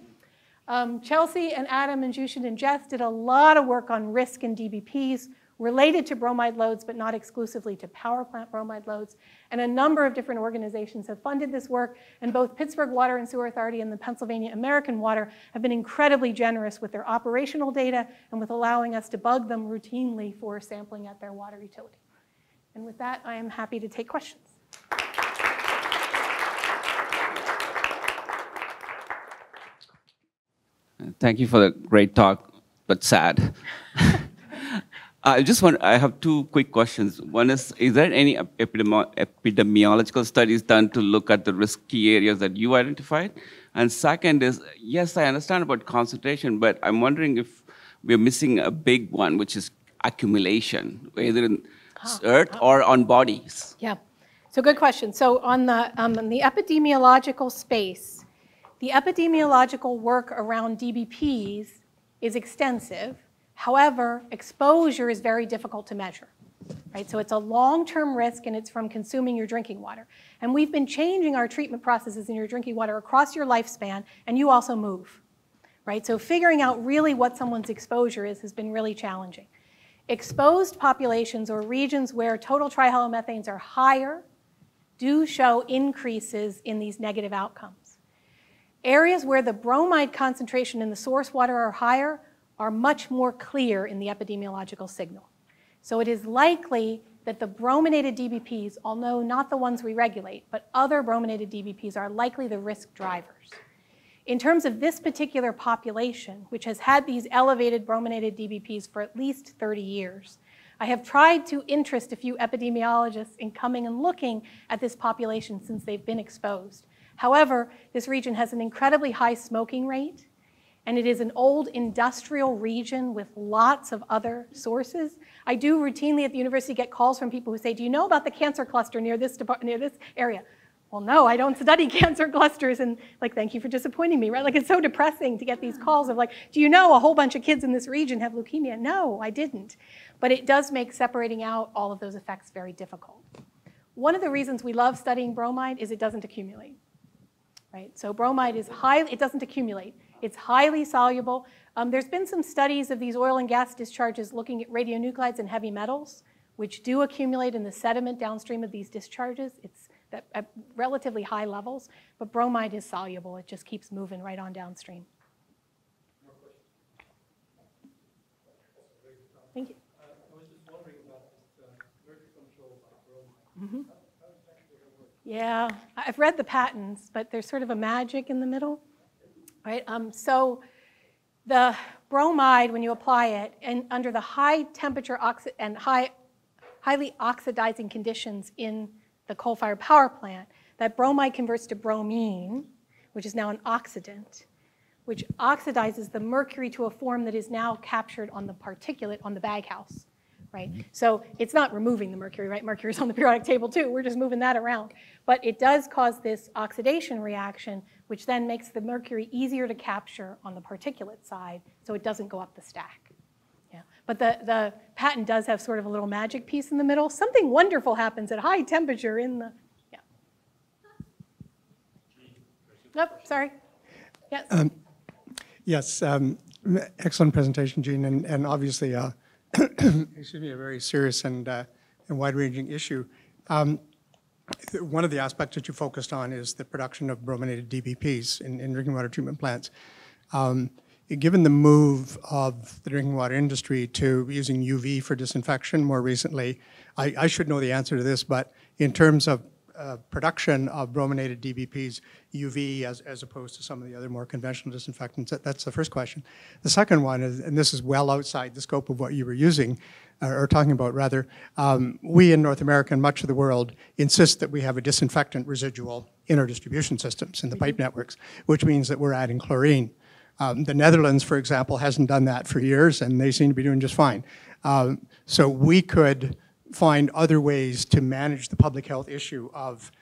Um, Chelsea and Adam and Jushin and Jess did a lot of work on risk and D B Ps, related to bromide loads, but not exclusively to power plant bromide loads. And a number of different organizations have funded this work, and both Pittsburgh Water and Sewer Authority and the Pennsylvania American Water have been incredibly generous with their operational data and with allowing us to bug them routinely for sampling at their water utility. And with that, I am happy to take questions. Thank you for the great talk, but sad. I just want, I have two quick questions. One is, is there any epidemi epidemiological studies done to look at the risky areas that you identified? And second is, yes, I understand about concentration, but I'm wondering if we're missing a big one, which is accumulation, either in oh, earth oh. or on bodies. Yeah, so good question. So on the, um, on the epidemiological space, the epidemiological work around D B Ps is extensive. However, exposure is very difficult to measure, right? So it's a long-term risk, and it's from consuming your drinking water. And we've been changing our treatment processes in your drinking water across your lifespan, and you also move, right? So figuring out really what someone's exposure is has been really challenging. Exposed populations or regions where total trihalomethanes are higher do show increases in these negative outcomes. Areas where the bromide concentration in the source water are higher are much more clear in the epidemiological signal. So it is likely that the brominated D B Ps, although not the ones we regulate, but other brominated D B Ps are likely the risk drivers. In terms of this particular population, which has had these elevated brominated D B Ps for at least thirty years, I have tried to interest a few epidemiologists in coming and looking at this population since they've been exposed. However, this region has an incredibly high smoking rate, and it is an old industrial region with lots of other sources. I do routinely at the university get calls from people who say, do you know about the cancer cluster near this, near this area? Well, no, I don't study cancer clusters, and like, thank you for disappointing me, right? Like, it's so depressing to get these calls of like, do you know a whole bunch of kids in this region have leukemia? No, I didn't. But it does make separating out all of those effects very difficult. One of the reasons we love studying bromide is it doesn't accumulate, right? So bromide is high, it doesn't accumulate. It's highly soluble. Um, there's been some studies of these oil and gas discharges looking at radionuclides and heavy metals, which do accumulate in the sediment downstream of these discharges. It's at, at relatively high levels, but bromide is soluble. It just keeps moving right on downstream. Thank you. Uh, I was just wondering about this merger control by bromide. Mm-hmm. How exactly does it work? Yeah, I've read the patents, but there's sort of a magic in the middle. Right? Um, so the bromide, when you apply it, and under the high temperature oxi and high, highly oxidizing conditions in the coal-fired power plant, that bromide converts to bromine, which is now an oxidant, which oxidizes the mercury to a form that is now captured on the particulate on the baghouse. Right? So it's not removing the mercury, right? Mercury is on the periodic table too. We're just moving that around. But it does cause this oxidation reaction, which then makes the mercury easier to capture on the particulate side so it doesn't go up the stack. Yeah. But the, the patent does have sort of a little magic piece in the middle. Something wonderful happens at high temperature in the, yeah. Nope, sorry. Yes. Um, yes, um, excellent presentation, Jean, and, and obviously, uh, excuse me, a very serious and, uh, and wide-ranging issue. Um, one of the aspects that you focused on is the production of brominated D B Ps in, in drinking water treatment plants. Um, given the move of the drinking water industry to using U V for disinfection more recently, I, I should know the answer to this, but in terms of uh, production of brominated D B Ps, U V as, as opposed to some of the other more conventional disinfectants, that, that's the first question. The second one is, and this is well outside the scope of what you were using, or, or talking about rather, um, we in North America and much of the world insist that we have a disinfectant residual in our distribution systems, in the pipe networks, which means that we're adding chlorine. Um, the Netherlands, for example, hasn't done that for years, and they seem to be doing just fine. Um, so we could find other ways to manage the public health issue of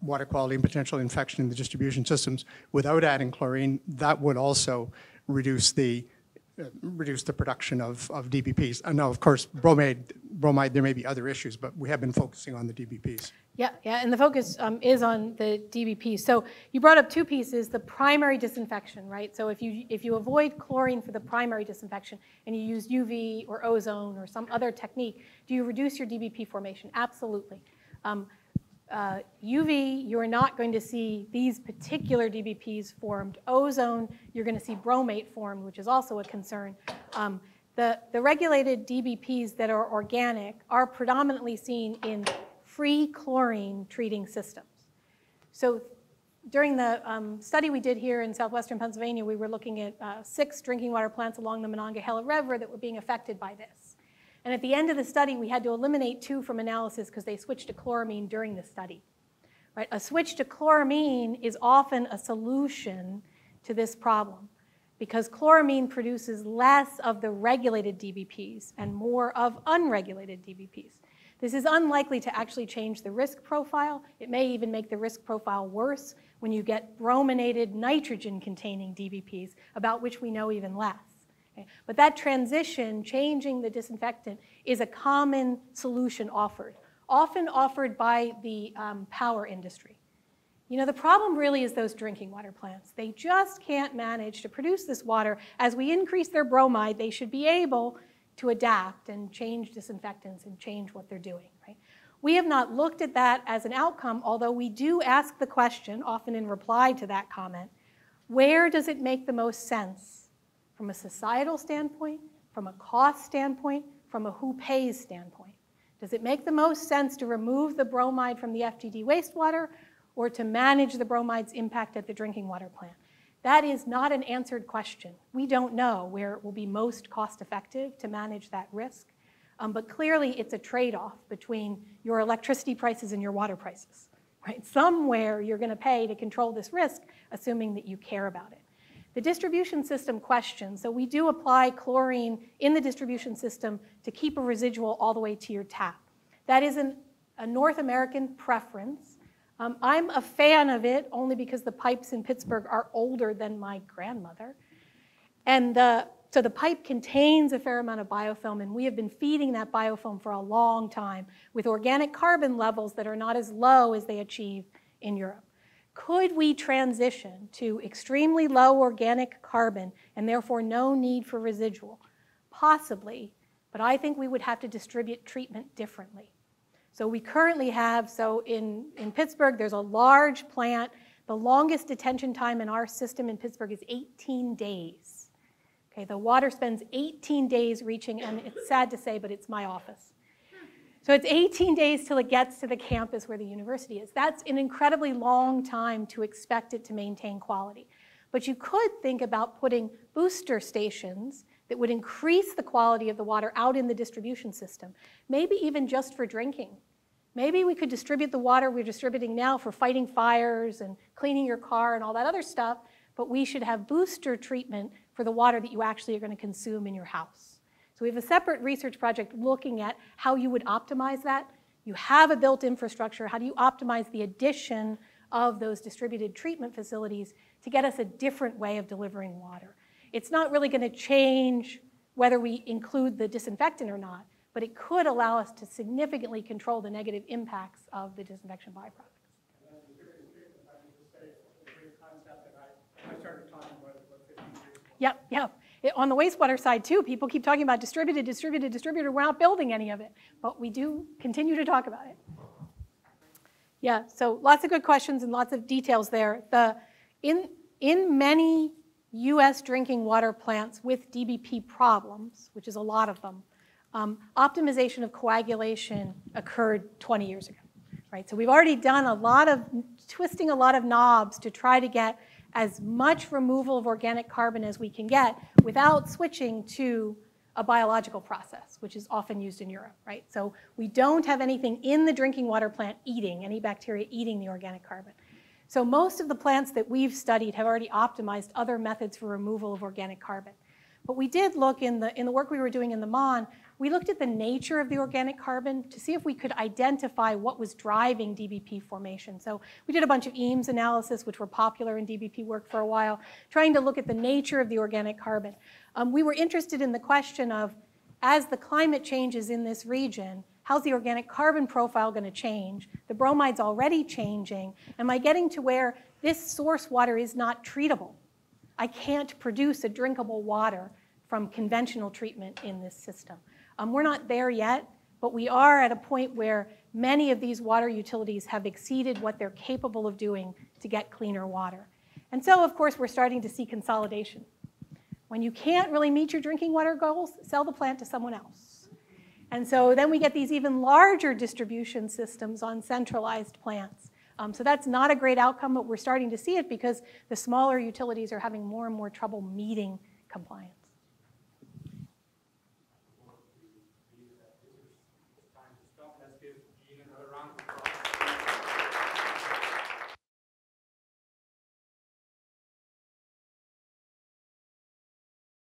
water quality and potential infection in the distribution systems without adding chlorine. That would also reduce the uh, reduce the production of, of D B Ps. And now, of course, bromide, bromide, there may be other issues, but we have been focusing on the D B Ps. Yeah, yeah, and the focus um, is on the D B P. So you brought up two pieces, the primary disinfection, right? So if you if you avoid chlorine for the primary disinfection and you use U V or ozone or some other technique, do you reduce your D B P formation? Absolutely. Um, uh, U V, you're not going to see these particular D B Ps formed. Ozone, you're going to see bromate formed, which is also a concern. Um, the, the regulated D B Ps that are organic are predominantly seen in free chlorine treating systems. So during the um, study we did here in southwestern Pennsylvania, we were looking at uh, six drinking water plants along the Monongahela River that were being affected by this. And at the end of the study, we had to eliminate two from analysis because they switched to chloramine during the study. Right? A switch to chloramine is often a solution to this problem because chloramine produces less of the regulated D B Ps and more of unregulated D B Ps. This is unlikely to actually change the risk profile. It may even make the risk profile worse when you get brominated nitrogen-containing D B Ps, about which we know even less. Okay? But that transition, changing the disinfectant, is a common solution offered, often offered by the um, power industry. You know, the problem really is those drinking water plants. They just can't manage to produce this water. As we increase their bromide, they should be able to adapt and change disinfectants and change what they're doing, right? We have not looked at that as an outcome, although we do ask the question, often in reply to that comment, where does it make the most sense from a societal standpoint, from a cost standpoint, from a who pays standpoint? Does it make the most sense to remove the bromide from the F G D wastewater or to manage the bromide's impact at the drinking water plant? That is not an answered question. We don't know where it will be most cost-effective to manage that risk, um, but clearly it's a trade-off between your electricity prices and your water prices, right? Somewhere you're gonna pay to control this risk, assuming that you care about it. The distribution system question, so we do apply chlorine in the distribution system to keep a residual all the way to your tap. That is an, a North American preference. Um, I'm a fan of it only because the pipes in Pittsburgh are older than my grandmother. And the, so the pipe contains a fair amount of biofilm, and we have been feeding that biofilm for a long time with organic carbon levels that are not as low as they achieve in Europe. Could we transition to extremely low organic carbon and therefore no need for residual? Possibly, but I think we would have to distribute treatment differently. So we currently have, so in, in Pittsburgh, there's a large plant. The longest detention time in our system in Pittsburgh is eighteen days. Okay, the water spends eighteen days reaching, and it's sad to say, but it's my office. So it's eighteen days till it gets to the campus where the university is. That's an incredibly long time to expect it to maintain quality. But you could think about putting booster stations that would increase the quality of the water out in the distribution system, maybe even just for drinking. Maybe we could distribute the water we're distributing now for fighting fires and cleaning your car and all that other stuff, but we should have booster treatment for the water that you actually are going to consume in your house. So we have a separate research project looking at how you would optimize that. You have a built infrastructure. How do you optimize the addition of those distributed treatment facilities to get us a different way of delivering water? It's not really going to change whether we include the disinfectant or not, but it could allow us to significantly control the negative impacts of the disinfection byproduct. And then the concept that I started talking about fifteen years ago. Yep, yep. It, on the wastewater side too, people keep talking about distributed, distributed, distributed. We're not building any of it, but we do continue to talk about it. Yeah, so lots of good questions and lots of details there. The, in, in many U S drinking water plants with D B P problems, which is a lot of them, um, optimization of coagulation occurred twenty years ago, right? So we've already done a lot of, twisting a lot of knobs to try to get as much removal of organic carbon as we can get without switching to a biological process, which is often used in Europe, right? So we don't have anything in the drinking water plant eating, any bacteria eating the organic carbon. So most of the plants that we've studied have already optimized other methods for removal of organic carbon. But we did look in the, in the work we were doing in the Mon, we looked at the nature of the organic carbon to see if we could identify what was driving D B P formation. So we did a bunch of E A M S analysis, which were popular in D B P work for a while, trying to look at the nature of the organic carbon. Um, we were interested in the question of, as the climate changes in this region, how's the organic carbon profile going to change? The bromide's already changing. Am I getting to where this source water is not treatable? I can't produce a drinkable water from conventional treatment in this system. Um, we're not there yet, but we are at a point where many of these water utilities have exceeded what they're capable of doing to get cleaner water. And so, of course, we're starting to see consolidation. When you can't really meet your drinking water goals, sell the plant to someone else. And so then we get these even larger distribution systems on centralized plants. Um, so that's not a great outcome, but we're starting to see it because the smaller utilities are having more and more trouble meeting compliance.